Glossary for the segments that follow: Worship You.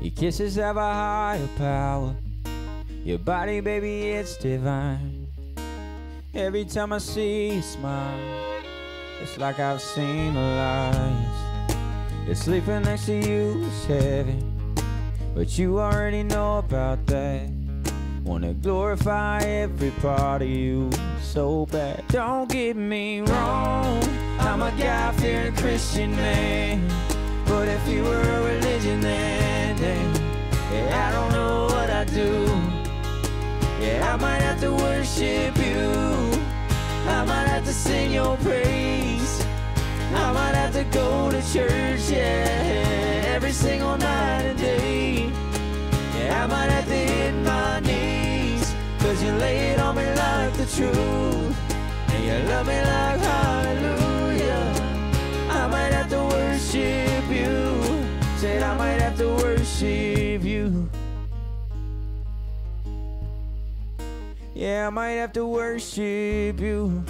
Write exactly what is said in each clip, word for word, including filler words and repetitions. Your kisses have a higher power. Your body, baby, it's divine. Every time I see you smile, it's like I've seen the lights. It's sleeping next to you is heavy, but you already know about that. Wanna glorify every part of you so bad. Don't get me wrong, I'm a God-fearing Christian man, but if you were a religion then, then yeah, I don't know what I'd do. Yeah, I might have to worship you, I might have to sing your praise, I might have to go to church, yeah, every single night and day. Yeah, I might have to hit my knees, cause you lay it on me like the truth, and you love me like hallelujah. I might have to worship you, said I might have to worship you. Yeah, I might have to worship you.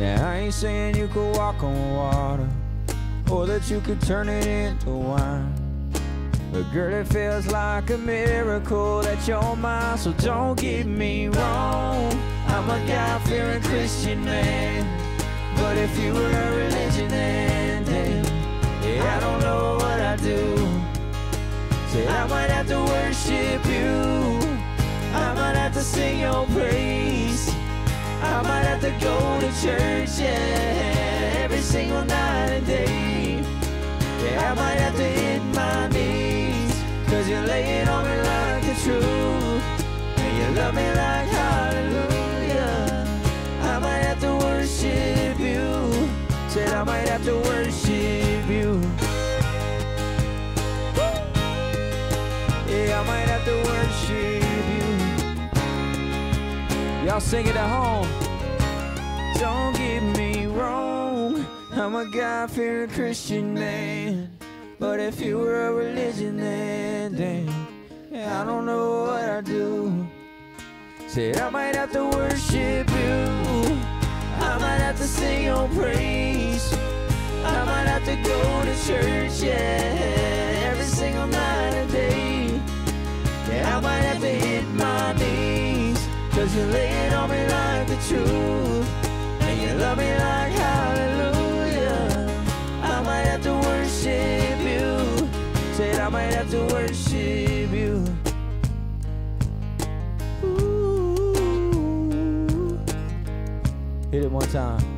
Now I ain't saying you could walk on water, or that you could turn it into wine, but girl, it feels like a miracle that you're mine. So don't get me wrong, I'm a God-fearing Christian man, but if you were a religion then, then yeah, I don't know what I'd do. Said I might have to worship you, I might have to sing your praise, I might have to go to church, yeah, every single night and day. Yeah, I might have to hit my knees, cause you lay it on me like the truth, and you love me like hallelujah. I might have to worship you, said I might have to worship you. Yeah, I might have to worship you. Y'all sing it at home. Don't get me wrong, I'm a God-fearing Christian man, but if you were a religion then, then yeah, I don't know what I'd do. Said I might have to worship you, I might have to sing your praise, I might have to go to church, yeah, every single night and day. Yeah, I might have to hit my knees, cause you lay it on me like the truth, and you love me like hallelujah. I might have to worship you, said I might have to worship you. Ooh. Hit it one time.